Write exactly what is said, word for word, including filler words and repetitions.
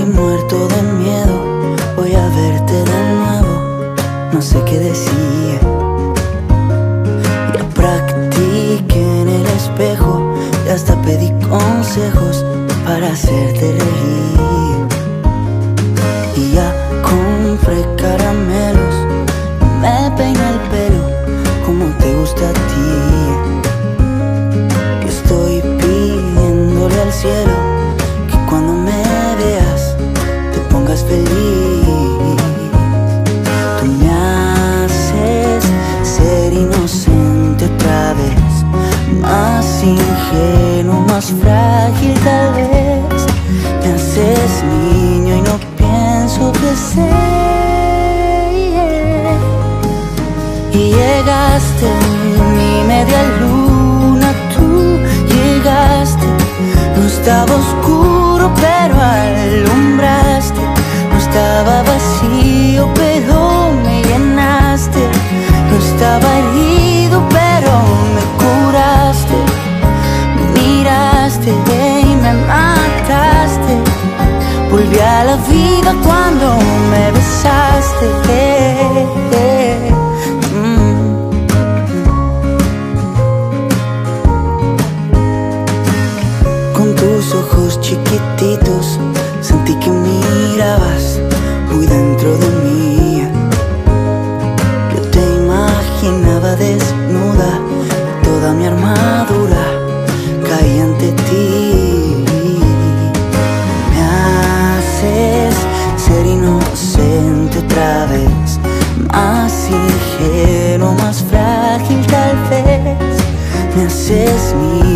y muerto de miedo, voy a verte de nuevo. No sé qué decir. Ya practiqué en el espejo y hasta pedí consejos para hacerte reír. Y ya compré caramelos, me peiné el pelo como te gusta a ti. Y estoy pidiéndole al cielo que cuando me veas te pongas feliz. Tú me haces ser inocente otra vez, más ingenuo, más frágil tal vez. Me haces niño y no pienso crecer. Y llegaste mi media luna, tú llegaste. No estaba oscuro pero alumbraste. No estaba vacío pero me llenaste. No estaba herido pero me curaste. Me miraste y me mataste. Volví a la vida cuando me besaste. eh, eh, mm. Con tus ojos chiquititos sentí que mirabas muy dentro de mí. Yo te imaginaba desnuda, toda mi armadura caía ante ti. Ser inocente otra vez, más ingenuo, más frágil tal vez. Me haces miedo.